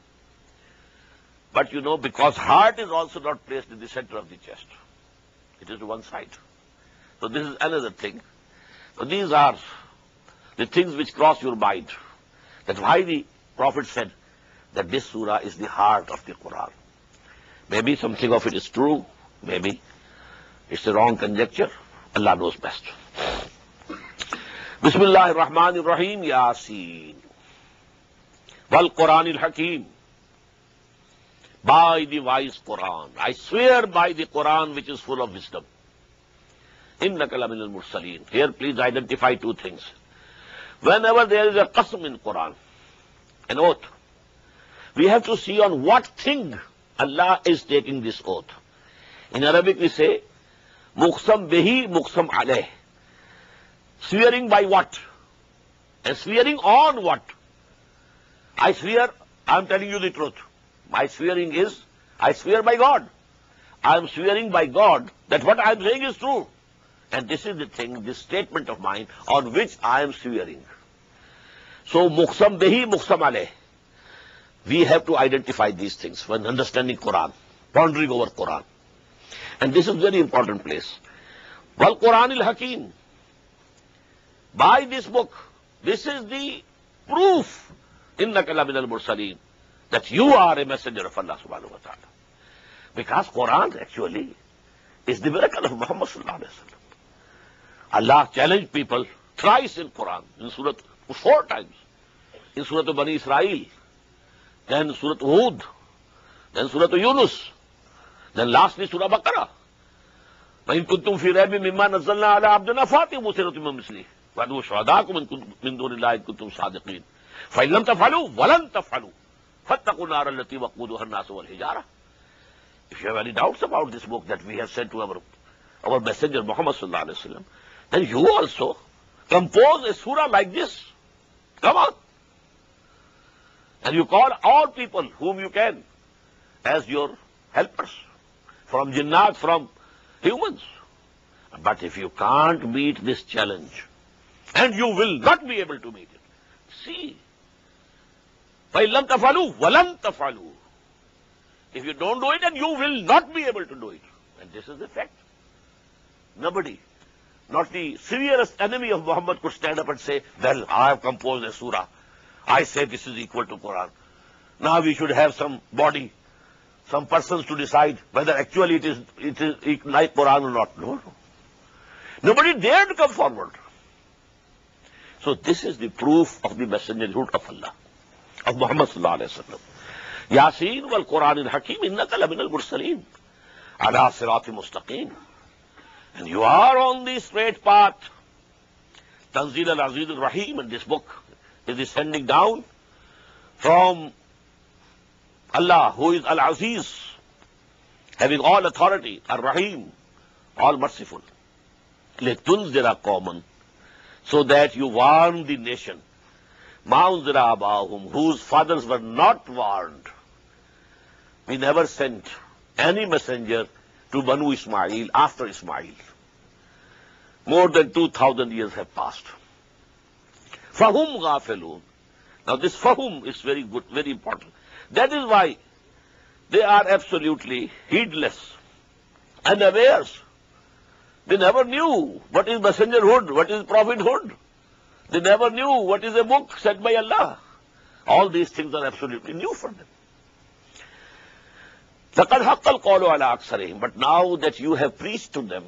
But you know, because heart is also not placed in the center of the chest. It is to one side. So this is another thing. So these are the things which cross your mind. That's why the Prophet said that this surah is the heart of the Quran. Maybe something of it is true. Maybe it's a wrong conjecture. Allah knows best. Bismillahir Rahmanir Rahim. Yasin. Wal Quranil Hakim. By the wise Quran. I swear by the Quran which is full of wisdom. Innaka laminal mursaleen. Here please identify 2 things. Whenever there is a qasam in Quran, an oath, we have to see on what thing Allah is taking this oath. In Arabic we say, muqsam bihi, muqsam alayh. Swearing by what? And swearing on what? I swear, I am telling you the truth. My swearing is, I swear by God. I am swearing by God that what I am saying is true. And this is the thing, this statement of mine on which I am swearing. So, muqsam bihi, muqsam alayh. We have to identify these things when understanding Quran, pondering over Quran. And this is very important place. Wal Quranil Hakim. By this book, this is the proof, innaka laminal mursaleen, that you are a messenger of Allah subhanahu wa ta'ala. Because Quran actually is the miracle of Muhammad sallallahu alayhi wa sallam. Allah challenged people thrice in Quran, in Surah 4 times, in Surah Bani Israel, then Surah Hud, then Surah Yunus, then lastly Surah Baqarah. وَإِن كُنْتُمْ فِي رَيْبٍ مِمَّا نَزَّلْنَا عَلَىٰ عَبْدِنَا فَاتِهُ سِرَةٌ مِّن مِّثْلِهِ وَادْعُوا شُهَدَاءَكُم مِّن دُونِ اللَّهِ إِن كُنْتُمْ صَادِقِينَ فَإِن لَمْ تَفْعَلُوا وَلَن تَفْعَلُوا. If you have any doubts about this book that we have sent to our messenger Muhammad sallallahu alaihi wasallam, then you also compose a surah like this. Come on. And you call all people whom you can as your helpers, from jinnat, from humans. But if you can't meet this challenge, and you will not be able to meet it, see, فَإِلَّمْ تَفْعَلُوا وَلَمْ تَفْعَلُوا. If you don't do it, and you will not be able to do it. And this is the fact. Nobody, not the severest enemy of Muhammad, could stand up and say, well, I have composed a surah. I say this is equal to Quran. Now we should have some body, some persons to decide whether actually it is like Quran or not. No, no. Nobody dared to come forward. So this is the proof of the messengerhood of Allah, of Muhammad sallallahu alayhi wa sallam. Yasin wal Quran al-Hakim innaka lamin al-mursaleen ala sirati mustaqim. And you are on the straight path. Tanzil al-Aziz al-Rahim, in this book is descending down from Allah, who is Al-Aziz, having all authority, Ar-Rahim, all merciful. لِتُنْزِرَ قَوْمًا, so that you warn the nation. مَعُنْزِرَ أَبَاهُمْ, whose fathers were not warned. We never sent any messenger to Banu Ismail after Ismail. More than 2,000 years have passed. Fahum ghafilun. Now this fahum is very good, very important. That is why they are absolutely heedless, unaware. They never knew what is messengerhood, what is prophethood. They never knew what is a book sent by Allah. All these things are absolutely new for them. لَقَدْ حَقَّ الْقَوْلُ عَلَىٰ أَكْثَرِهِمْ. But now that you have preached to them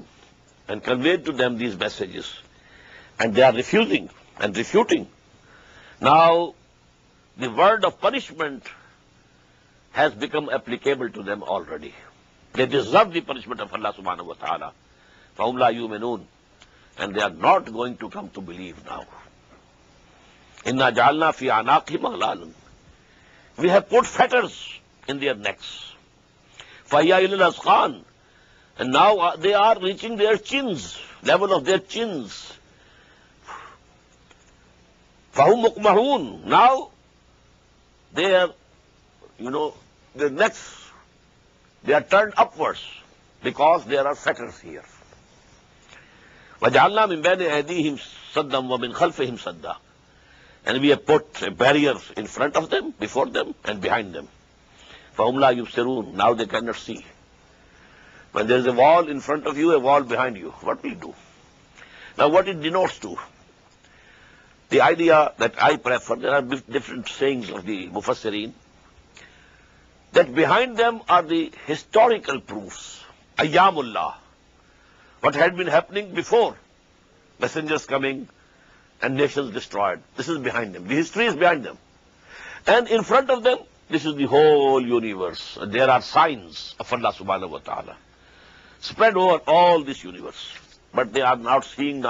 and conveyed to them these messages, and they are refusing and refuting, now the word of punishment has become applicable to them already. They deserve the punishment of Allah subhanahu wa ta'ala. فَهُمْ لَا يُؤْمِنُونَ. And they are not going to come to believe now. إِنَّا جَعَلْنَا فِي عَنَاقِهِمْ أَغْلَالًا. We have put fetters in their necks. فَهِيَا إِلَى الْأَذْقَانِ. And now they are reaching their chins, level of their chins. فَهُمْ مُقْمَحُونَ. Now they are, you know, the necks, they are turned upwards because there are fetters here. وَجَعَلْنَا مِنْ بَيْنِ أَيْدِيهِمْ صَدًّا وَمِنْ خَلْفِهِمْ صَدًّا. And we have put barriers in front of them, before them, and behind them. فَهُمْ لَا يُبْصِرُونَ. Now they cannot see. When there is a wall in front of you, a wall behind you, what will you do? Now what it denotes to? The idea that I prefer, there are different sayings of the Mufassirin, that behind them are the historical proofs, Ayyamullah, what had been happening before, messengers coming and nations destroyed. This is behind them. The history is behind them. And in front of them, this is the whole universe. There are signs of Allah subhanahu wa ta'ala spread over all this universe. But they are not seeing,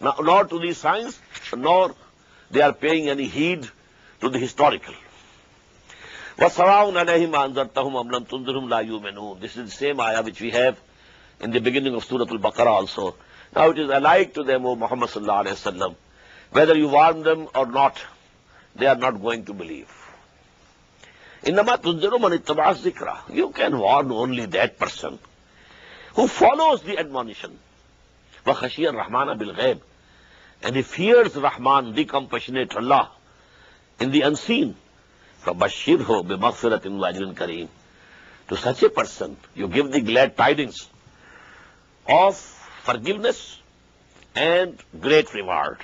nor to these signs, nor they are paying any heed to the historical. وَسَرَاوْنَ عَلَيْهِمْ أَنْزَرْتَهُمْ أَمْ لَمْ تُنْزِرْهُمْ لَا يُؤْمِنُونَ. This is the same ayah which we have in the beginning of Surah Al-Baqarah also. Now it is alike to them, O Muhammad sallallahu alayhi wa sallam. Whether you warn them or not, they are not going to believe. إِنَّمَا تُنْزِرُ مَنِ اتَّبَعَ الذِّكْرَ. You can warn only that person who follows the admonition. وَخَشِيَ الرَّحْمَانَ بِالْغَيْبِ. And he fears Rahman, the compassionate Allah, in the unseen. فَبَشِّرْهُ بِمَغْفِرَةٍ وَأَجْرٍ كَرِيمٍ. To such a person, you give the glad tidings of forgiveness and great reward.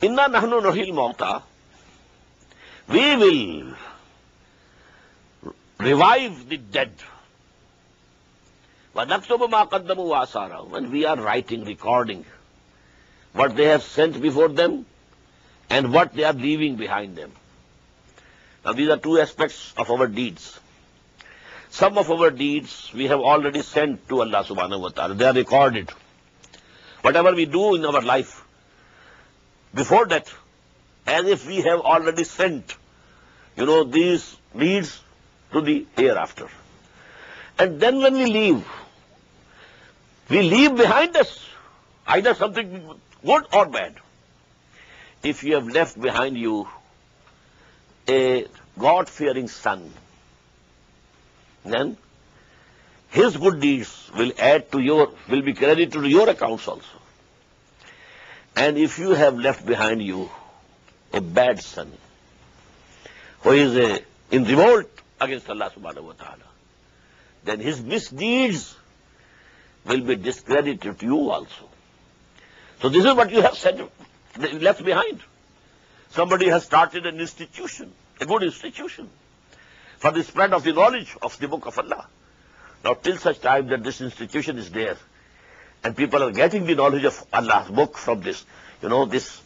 إِنَّا نَحْنُ نُحْيِي الْمَوْتَى. We will revive the dead. وَنَكْتُبُ مَا قَدَّمُوا وَآثَارَهُمْ. When we are writing, recording what they have sent before them and what they are leaving behind them. Now these are two aspects of our deeds. Some of our deeds we have already sent to Allah subhanahu wa ta'ala. They are recorded. Whatever we do in our life, before that, as if we have already sent, you know, these deeds to the hereafter. And then when we leave behind us either something good or bad. If you have left behind you a God-fearing son, then his good deeds will add to your, will be credited to your accounts also. And if you have left behind you a bad son who is in revolt against Allah subhanahu wa ta'ala, then his misdeeds will be discredited to you also. So this is what you have said, left behind. Somebody has started an institution, a good institution, for the spread of the knowledge of the book of Allah. Now till such time that this institution is there, and people are getting the knowledge of Allah's book from this, you know, this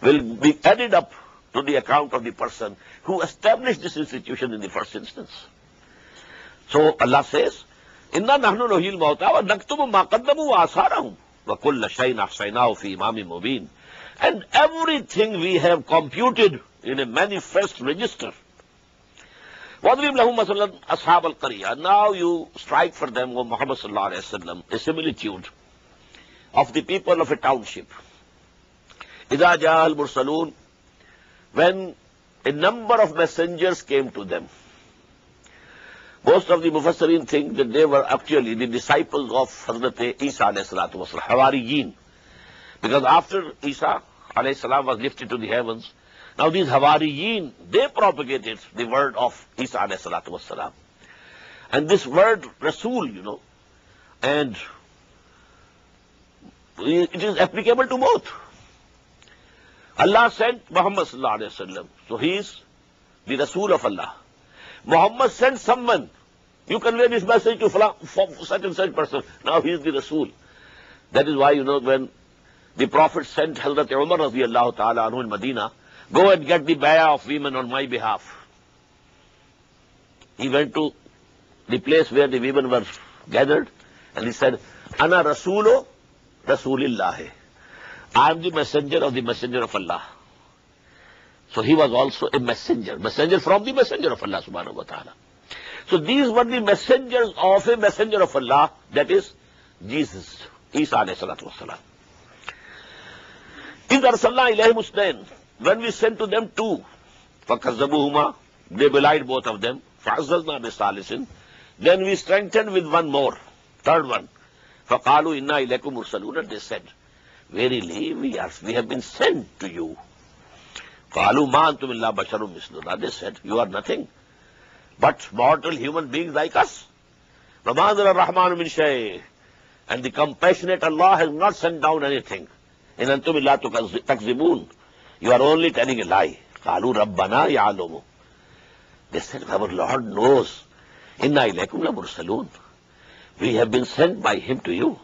will be added up to the account of the person who established this institution in the first instance. So Allah says, إِنَّا نَحْنُ نُحْيِي الْمَوْتَى وَنَكْتُبُ مَا قَدَّمُوا وَآثَارَهُمْ وَكُلَّ شَيْءٍ أَحْصَيْنَاهُ فِي إِمَامٍ مُبِينٍ. And everything we have computed in a manifest register. وَضْرِبْ لَهُمْ مَثَلًا أَصْحَابَ الْقَرْيَةِ. Now you strike for them, O Muhammad sallallahu alayhi wa sallam, a similitude of the people of a township. إِذَا جَاءَ الْمُرْسَلُونَ. When a number of messengers came to them. Most of the Mufassirin think that they were actually the disciples of Hazrat Isa alayhi salatu was Hawariyin. Because after Isa alayhi salam was lifted to the heavens, now these Hawariyin, they propagated the word of Isa alayhi salatu was salam. And this word Rasul, you know, and it is applicable to both. Allah sent Muhammad sallallahu alayhi wa sallam, so he is the Rasul of Allah. Muhammad sent someone, you convey this message to such and such person, now he is the Rasul. That is why, you know, when the Prophet sent Hazrat Umar radiallahu ta'ala anhu in Medina, go and get the bayah of women on my behalf. He went to the place where the women were gathered and he said, Ana Rasulo Rasulillahi. I am the messenger of the messenger of Allah. So he was also a messenger, messenger from the messenger of Allah subhanahu wa ta'ala. So these were the messengers of a messenger of Allah, that is Jesus, Isa alayhi salatu wa salam. إِذْ أَرْسَلْنَا إِلَيْهِمُ اثْنَيْنِ. When we sent to them two, فَكَذَّبُوهُمَا, they belied both of them. فَعَزَّزْنَا بِثَالِثٍ, then we strengthened with one more, third one. فَقَالُوا إِنَّا إِلَيْكُمْ مُرْسَلُونَ, and they said, verily we have been sent to you. They said, you are nothing but mortal human beings like us. And the compassionate Allah has not sent down anything. You are only telling a lie. They said, our Lord knows. We have been sent by him to you.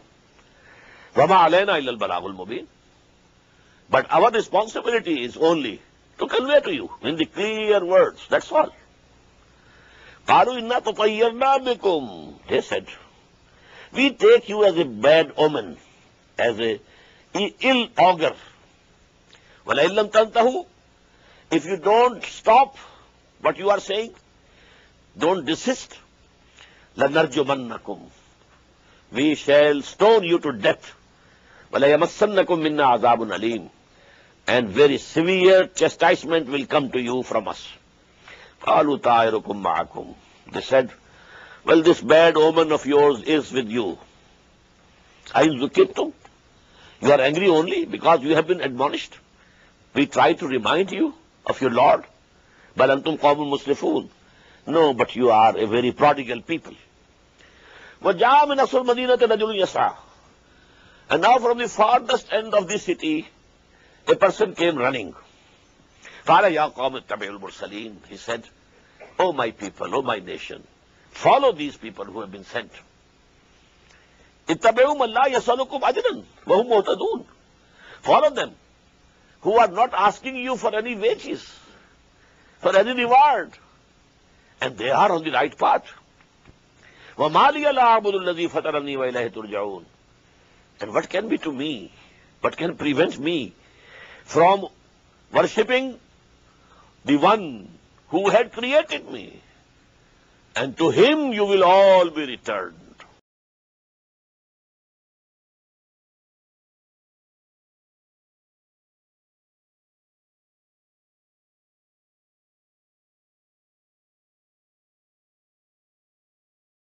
But our responsibility is only to convey to you in the clear words, that's all. They said, we take you as a bad omen, as a ill augur. If you don't stop what you are saying, don't desist, we shall stone you to death. And very severe chastisement will come to you from us. They said, well, this bad omen of yours is with you. You are angry only because you have been admonished. We try to remind you of your Lord. No, but you are a very prodigal people. And now from the farthest end of the city, a person came running. He said, oh my people, oh my nation, follow these people who have been sent. Follow them, who are not asking you for any wages, for any reward, and they are on the right path. And what can be to me, what can prevent me from worshipping the one who had created me? And to him you will all be returned.